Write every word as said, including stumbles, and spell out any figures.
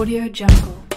Audio Jungle.